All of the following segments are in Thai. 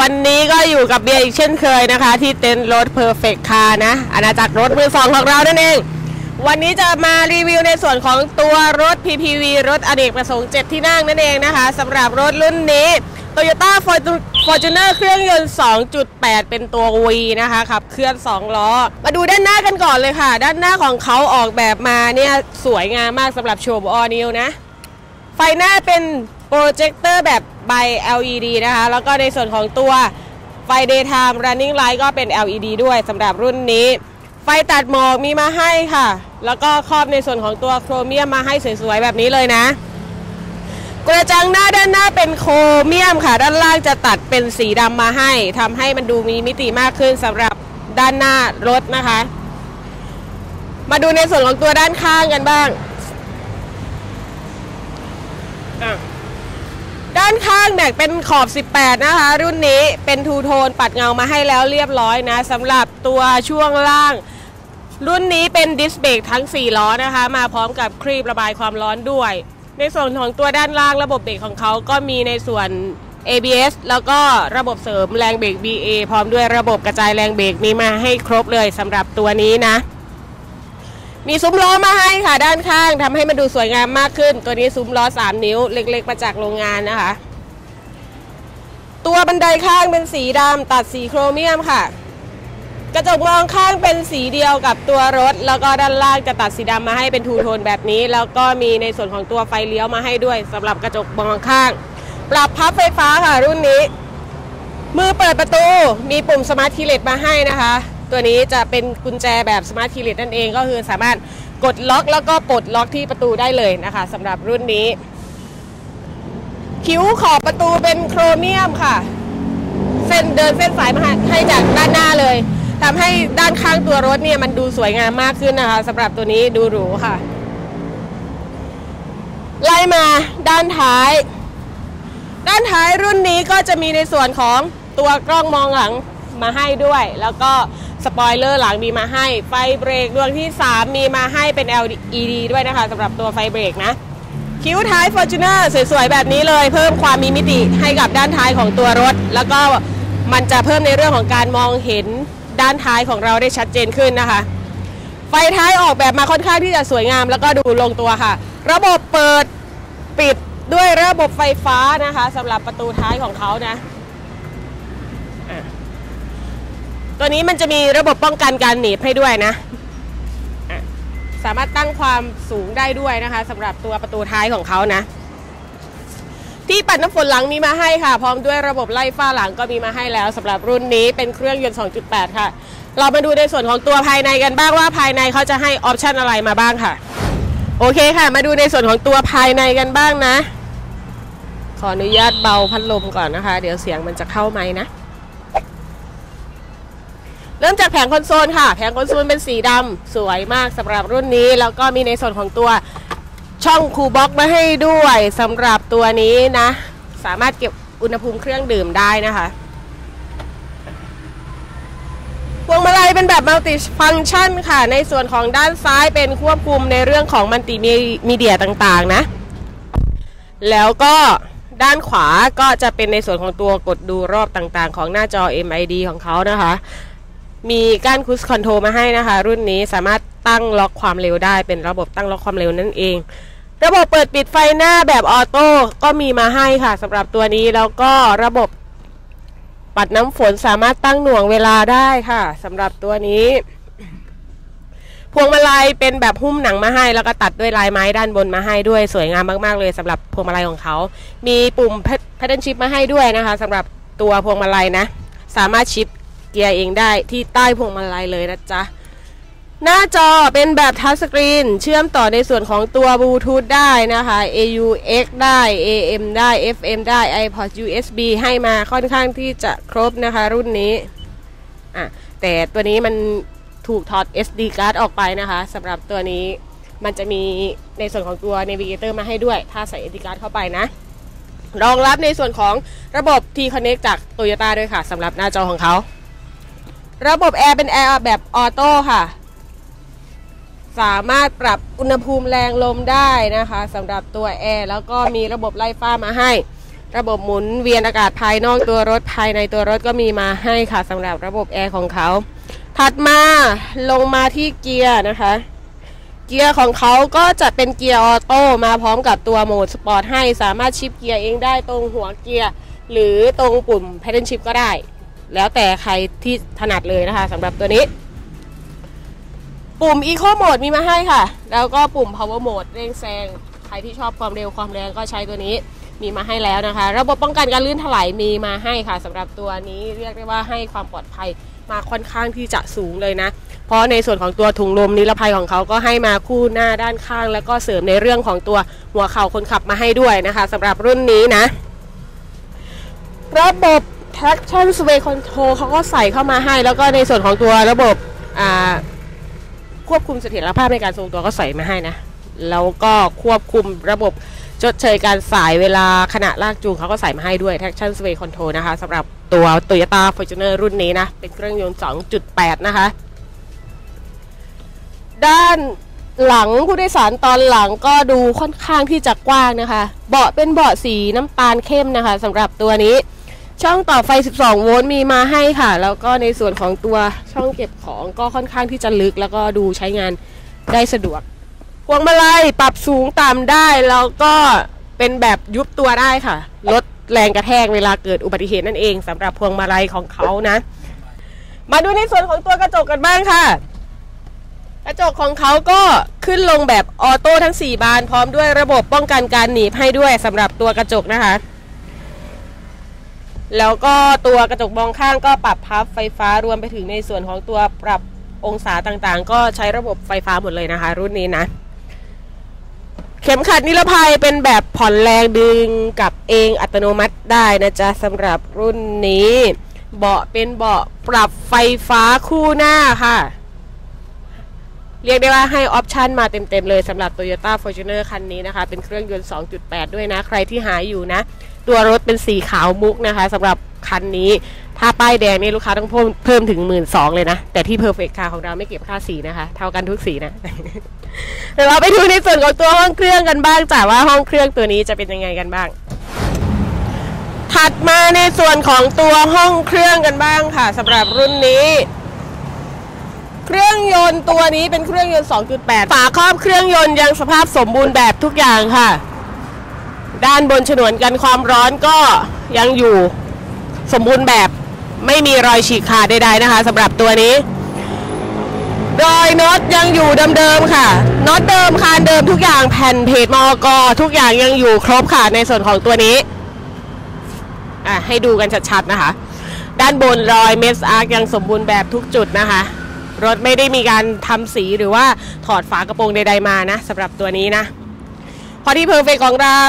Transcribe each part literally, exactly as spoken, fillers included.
วันนี้ก็อยู่กับเบียร์อีกเช่นเคยนะคะที่เต็นท์รถ Perfect Car นะอาณาจักรรถมือสองของเรานั่นเองวันนี้จะมารีวิวในส่วนของตัวรถ พี พี วี รถอเนกประสงค์เจ็ดที่นั่งนั่นเองนะคะสำหรับรถรุ่นนี้ Toyota Fortuner เครื่องยนต์ สองจุดแปด เป็นตัว วี นะคะขับเคลื่อนสองล้อมาดูด้านหน้ากันก่อนเลยค่ะด้านหน้าของเขาออกแบบมาเนี่ยสวยงามมากสำหรับโชว์ออนิวนะไฟหน้าเป็นโปรเจคเตอร์แบบใบ แอล อี ดี นะคะแล้วก็ในส่วนของตัวไฟ Daytime Running Light ก็เป็น แอล อี ดี ด้วยสำหรับรุ่นนี้ไฟตัดหมอกมีมาให้ค่ะแล้วก็ครอบในส่วนของตัวโครเมียมมาให้สวยๆแบบนี้เลยนะกระจังหน้าด้านหน้าเป็นโครเมียมค่ะด้านล่างจะตัดเป็นสีดำมาให้ทำให้มันดูมีมิติมากขึ้นสำหรับด้านหน้ารถนะคะมาดูในส่วนของตัวด้านข้างกันบ้างด้านข้างเนี่ยเป็นขอบสิบแปดนะคะรุ่นนี้เป็นทูโทนปัดเงามาให้แล้วเรียบร้อยนะสำหรับตัวช่วงล่างรุ่นนี้เป็นดิสเบรกทั้งสี่ล้อนะคะมาพร้อมกับครีบระบายความร้อนด้วยในส่วนของตัวด้านล่างระบบเบรกของเขาก็มีในส่วน เอ บี เอส แล้วก็ระบบเสริมแรงเบรก บี เอ พร้อมด้วยระบบกระจายแรงเบรกมีมาให้ครบเลยสำหรับตัวนี้นะมีซุ้มล้อมาให้ค่ะด้านข้างทำให้มันดูสวยงามมากขึ้นตัวนี้ซุ้มล้อสามนิ้วเล็กๆมาจากโรงงานนะคะตัวบันไดข้างเป็นสีดำตัดสีโครเมียมค่ะกระจกมองข้างเป็นสีเดียวกับตัวรถแล้วก็ด้านล่างจะตัดสีดำมาให้เป็นทูโทนแบบนี้แล้วก็มีในส่วนของตัวไฟเลี้ยวมาให้ด้วยสำหรับกระจกมองข้างปรับพับไฟฟ้าค่ะรุ่นนี้มือเปิดประตูมีปุ่มสมาร์ทคีย์เลสมาให้นะคะตัวนี้จะเป็นกุญแจแบบสมาร์ทคีย์เลสนั่นเองก็คือสามารถกดล็อกแล้วก็ปลดล็อกที่ประตูได้เลยนะคะสำหรับรุ่นนี้คิ้วขอบประตูเป็นโครเมียมค่ะเส้นเดินเส้นสายมาให้จากด้านหน้าเลยทำให้ด้านข้างตัวรถเนี่ยมันดูสวยงามมากขึ้นนะคะสำหรับตัวนี้ดูหรูค่ะไล่มาด้านท้ายด้านท้ายรุ่นนี้ก็จะมีในส่วนของตัวกล้องมองหลังมาให้ด้วยแล้วก็สปอยเลอร์หลังมีมาให้ไฟเบรกดวงที่สามมีมาให้เป็น แอล อี ดี ด้วยนะคะสำหรับตัวไฟเบรกนะคิ้วท้าย Fortuner สวยๆแบบนี้เลยเพิ่มความมีมิติให้กับด้านท้ายของตัวรถแล้วก็มันจะเพิ่มในเรื่องของการมองเห็นด้านท้ายของเราได้ชัดเจนขึ้นนะคะไฟท้ายออกแบบมาค่อนข้างที่จะสวยงามแล้วก็ดูลงตัวค่ะระบบเปิดปิดด้วยระบบไฟฟ้านะคะสำหรับประตูท้ายของเขานะตัวนี้มันจะมีระบบป้องกันการหนีบให้ด้วยนะสามารถตั้งความสูงได้ด้วยนะคะสำหรับตัวประตูท้ายของเขานะที่ปัดน้ำฝนหลังมีมาให้ค่ะพร้อมด้วยระบบไล่ฝ้าหลังก็มีมาให้แล้วสำหรับรุ่นนี้เป็นเครื่องยนต์ สองจุดแปด ค่ะเรามาดูในส่วนของตัวภายในกันบ้างว่าภายในเขาจะให้ออปชั่นอะไรมาบ้างค่ะโอเคค่ะมาดูในส่วนของตัวภายในกันบ้างนะขออนุญาตเบาพัดลมก่อนนะคะเดี๋ยวเสียงมันจะเข้าไมค์นะเริ่มจากแผงคอนโซลค่ะแผงคอนโซลเป็นสีดำสวยมากสำหรับรุ่นนี้แล้วก็มีในส่วนของตัวช่องคูลบ็อกซ์มาให้ด้วยสำหรับตัวนี้นะสามารถเก็บอุณหภูมิเครื่องดื่มได้นะคะพวงมาลัยเป็นแบบมัลติฟังก์ชันค่ะในส่วนของด้านซ้ายเป็นควบคุมในเรื่องของมัลติมีเดียต่างๆนะแล้วก็ด้านขวาก็จะเป็นในส่วนของตัวกดดูรอบต่างๆของหน้าจอ เอ็ม ไอ ดี ของเขานะคะมีก้านครูซคอนโทรลมาให้นะคะรุ่นนี้สามารถตั้งล็อกความเร็วได้เป็นระบบตั้งล็อกความเร็วนั่นเองระบบเปิดปิดไฟหน้าแบบออโต้ก็มีมาให้ค่ะสำหรับตัวนี้แล้วก็ระบบปัดน้ำฝนสามารถตั้งหน่วงเวลาได้ค่ะสำหรับตัวนี้พวงมาลัยเป็นแบบหุ้มหนังมาให้แล้วก็ตัดด้วยลายไม้ด้านบนมาให้ด้วยสวยงามมากๆเลยสำหรับพวงมาลัยของเขามีปุ่มแพดเดิลชิฟต์มาให้ด้วยนะคะสำหรับตัวพวงมาลัยนะสามารถชิฟต์เกียร์เองได้ที่ใต้พวงมาลัยเลยนะจ๊ะหน้าจอเป็นแบบทัชสกรีนเชื่อมต่อในส่วนของตัวบลูทูธได้นะคะ เอ ยู เอ็กซ์ ได้ เอ เอ็ม ได้ เอฟ เอ็ม ได้ iPod ยู เอส บี ให้มาค่อนข้างที่จะครบนะคะรุ่นนี้อ่ะแต่ตัวนี้มันถูกถอด เอส ดี card ออกไปนะคะสำหรับตัวนี้มันจะมีในส่วนของตัว Navigator มาให้ด้วยถ้าใส่ เอส ดี card เข้าไปนะรองรับในส่วนของระบบ T-Connect จาก Toyota ด้วยค่ะสำหรับหน้าจอของเขาระบบแอร์เป็นแอร์แบบออโต้ค่ะสามารถปรับอุณหภูมิแรงลมได้นะคะสำหรับตัวแอร์แล้วก็มีระบบไล่ฟ้ามาให้ ระบบหมุนเวียนอากาศภายนอกตัวรถภายในตัวรถก็มีมาให้ค่ะสำหรับระบบแอร์ของเขาถัดมาลงมาที่เกียร์นะคะเกียร์ของเขาก็จะเป็นเกียร์ออโต้มาพร้อมกับตัวโหมดสปอร์ตให้สามารถชิปเกียร์เองได้ตรงหัวเกียร์หรือตรงปุ่ม paddle shift ก็ได้แล้วแต่ใครที่ถนัดเลยนะคะสำหรับตัวนี้ปุ่ม eco mode มีมาให้ค่ะแล้วก็ปุ่ม power mode เร่งแซงใครที่ชอบความเร็วความแรงก็ใช้ตัวนี้มีมาให้แล้วนะคะระบบป้องกันการลื่นถลายมีมาให้ค่ะสำหรับตัวนี้เรียกได้ว่าให้ความปลอดภัยมาค่อนข้างที่จะสูงเลยนะเพราะในส่วนของตัวถุงลมนิรภัยของเขาก็ให้มาคู่หน้าด้านข้างแล้วก็เสริมในเรื่องของตัวหัวเข่าคนขับมาให้ด้วยนะคะสำหรับรุ่นนี้นะระบบ traction sway control เขาก็ใส่เข้ามาให้แล้วก็ในส่วนของตัวระบบควบคุมเสถียรภาพในการทรงตัวก็ใส่มาให้นะแล้วก็ควบคุมระบบชดเชยการสายเวลาขณะลากจูงเขาก็ใส่มาให้ด้วย traction sway control นะคะสำหรับตัว Toyota Fortuner รุ่นนี้นะเป็นเครื่องยนต์ สองจุดแปด นะคะด้านหลังผู้โดยสารตอนหลังก็ดูค่อนข้างที่จะกว้างนะคะเบาะเป็นเบาะสีน้ำตาลเข้มนะคะสำหรับตัวนี้ช่องต่อไฟสิบสองโวลต์มีมาให้ค่ะแล้วก็ในส่วนของตัวช่องเก็บของก็ค่อนข้างที่จะลึกแล้วก็ดูใช้งานได้สะดวกพวงมาลัยปรับสูงต่ำได้แล้วก็เป็นแบบยุบตัวได้ค่ะลดแรงกระแทกเวลาเกิดอุบัติเหตุนั่นเองสำหรับพวงมาลัยของเขานะมาดูในส่วนของตัวกระจกกันบ้างค่ะกระจกของเขาก็ขึ้นลงแบบออโต้ทั้งสี่บานพร้อมด้วยระบบป้องกันการหนีบให้ด้วยสำหรับตัวกระจกนะคะแล้วก็ตัวกระจกมองข้างก็ปรับพับไฟฟ้ารวมไปถึงในส่วนของตัวปรับองศาต่างๆก็ใช้ระบบไฟฟ้าหมดเลยนะคะรุ่นนี้นะเข็มขัดนิรภัยเป็นแบบผ่อนแรงดึงกับเองอัตโนมัติได้นะจ๊ะสำหรับรุ่นนี้เบาะเป็นเบาะปรับไฟฟ้าคู่หน้าค่ะเรียกได้ว่าให้ออปชันมาเต็มๆเลยสำหรับ Toyota Fortuner คันนี้นะคะเป็นเครื่องยนต์ สองจุดแปด ด้วยนะใครที่หาอยู่นะตัวรถเป็นสีขาวมุกนะคะสำหรับคันนี้ถ้าป้ายแดงนี่ลูกค้าต้องเพิ่มเพิ่มถึง หนึ่งหมื่นสองพัน เลยนะแต่ที่ Perfect Car ของเราไม่เก็บค่าสีนะคะเท่ากันทุกสีนะเดี๋ยวเราไปดูในส่วนของตัวห้องเครื่องกันบ้างจ้ะว่าห้องเครื่องตัวนี้จะเป็นยังไงกันบ้างถัดมาในส่วนของตัวห้องเครื่องกันบ้างค่ะสำหรับรุ่นนี้เครื่องยนต์ตัวนี้เป็นเครื่องยนต์ สองจุดแปด ฝาครอบเครื่องยนต์ยังสภาพสมบูรณ์แบบทุกอย่างค่ะด้านบนฉนวนกันความร้อนก็ยังอยู่สมบูรณ์แบบไม่มีรอยฉีกขาดใดๆนะคะสำหรับตัวนี้รอยน็อตยังอยู่เดิมๆค่ะน็อตเดิมคานเดิมทุกอย่างแผ่นเพจมอกทุกอย่างยังอยู่ครบค่ะในส่วนของตัวนี้อ่ะให้ดูกันชัดๆนะคะด้านบนรอยเมสอาร์คยังสมบูรณ์แบบทุกจุดนะคะรถไม่ได้มีการทำสีหรือว่าถอดฝากระโปรงใดๆมานะสำหรับตัวนี้นะพอที่เพอร์เฟคของเรา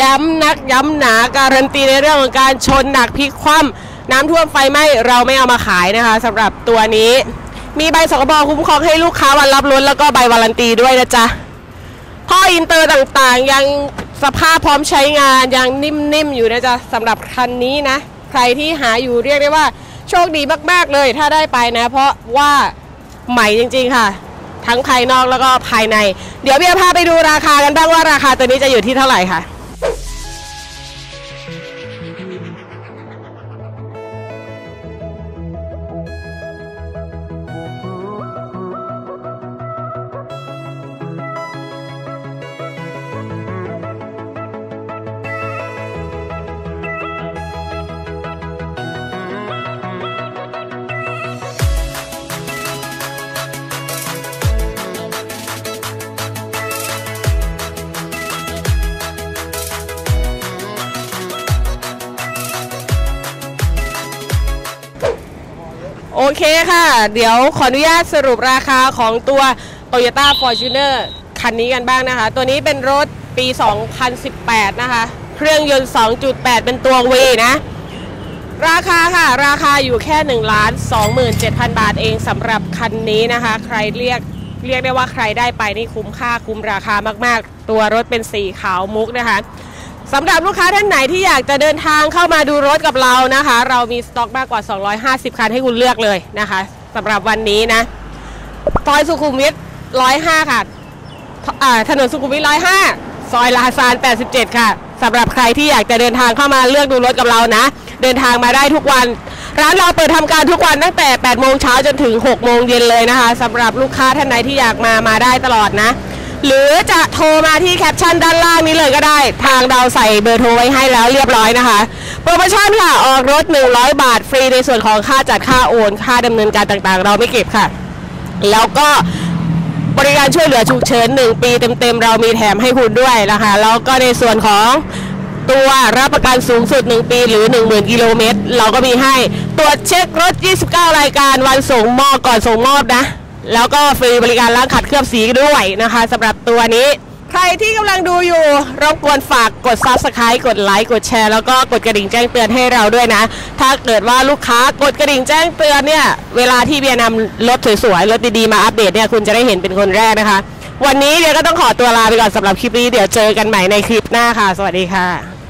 ย้ำนักย้ำหนาการันตีในเรื่องของการชนหนักพลิกคว่ำน้ำท่วมไฟไหม้เราไม่เอามาขายนะคะสำหรับตัวนี้มีใบสคบคุ้มครองให้ลูกค้าวันรับรถแล้วก็ใบวารันตีด้วยนะจ๊ะท่ออินเตอร์ต่างๆยังสภาพพร้อมใช้งานยังนิ่มๆอยู่นะจ๊ะสำหรับคันนี้นะใครที่หาอยู่เรียกได้ว่าโชคดีมากๆเลยถ้าได้ไปนะเพราะว่าใหม่จริงๆค่ะทั้งภายนอกแล้วก็ภายในเดี๋ยวเบียร์พาไปดูราคากันบ้างว่าราคาตัวนี้จะอยู่ที่เท่าไหร่ค่ะโอเคค่ะเดี๋ยวขออนุญาตสรุปราคาของตัว Toyota Fortuner คันนี้กันบ้างนะคะตัวนี้เป็นรถปี สองพันสิบแปด นะคะเครื่องยนต์ สองจุดแปด เป็นตัว V นะราคาค่ะราคาอยู่แค่ หนึ่งล้านสองหมื่นเจ็ดพัน บาทเองสำหรับคันนี้นะคะใครเรียกเรียกได้ว่าใครได้ไปนี่คุ้มค่าคุ้มราคามากๆตัวรถเป็นสีขาวมุกนะคะสำหรับลูกค้าท่านไหนที่อยากจะเดินทางเข้ามาดูรถกับเรานะคะเรามีสต็อกมากกว่าสองร้อยห้าสิบคันให้คุณเลือกเลยนะคะสำหรับวันนี้นะซอยสุขุมวิทหนึ่งศูนย์ห้าค่ะถนนสุขุมวิทหนึ่งศูนย์ห้าซอยลาซานแปดสิบเจ็ดค่ะ สำหรับใครที่อยากจะเดินทางเข้ามาเลือกดูรถกับเรานะเดินทางมาได้ทุกวันร้านเราเปิดทำการทุกวันตั้งแต่แปดโมงเช้าจนถึงหกโมงเย็นเลยนะคะสำหรับลูกค้าท่านใดที่อยากมามาได้ตลอดนะหรือจะโทรมาที่แคปชั่นด้านล่างนี้เลยก็ได้ทางเราใส่เบอร์โทรไว้ให้แล้วเรียบร้อยนะคะโปรโมชั่นค่ะออกรถหนึ่งร้อยบาทฟรีในส่วนของค่าจัดค่าโอนค่าดำเนินการต่างๆเราไม่เก็บค่ะแล้วก็บริการช่วยเหลือฉุกเฉินหนึ่งปีเต็มๆเรามีแถมให้คุณด้วยนะคะแล้วก็ในส่วนของตัวรับประกันสูงสุดหนึ่งปีหรือ หนึ่งหมื่น กิโลเมตรเราก็มีให้ตรวจเช็ครถยี่สิบเก้ารายการวันส่งมอบก่อนส่งมอบนะแล้วก็ฟรีบริการล้างขัดเคลือบสีด้วยนะคะสำหรับตัวนี้ใครที่กำลังดูอยู่รบกวนฝากกด Subscribe กดไลค์กดแชร์แล้วก็กดกระดิ่งแจ้งเตือนให้เราด้วยนะถ้าเกิดว่าลูกค้ากดกระดิ่งแจ้งเตือนเนี่ยเวลาที่เบียร์นำรถสวยๆรถดีๆมาอัปเดตเนี่ยคุณจะได้เห็นเป็นคนแรกนะคะวันนี้เบียร์ก็ต้องขอตัวลาไปก่อนสำหรับคลิปนี้เดี๋ยวเจอกันใหม่ในคลิปหน้าค่ะสวัสดีค่ะ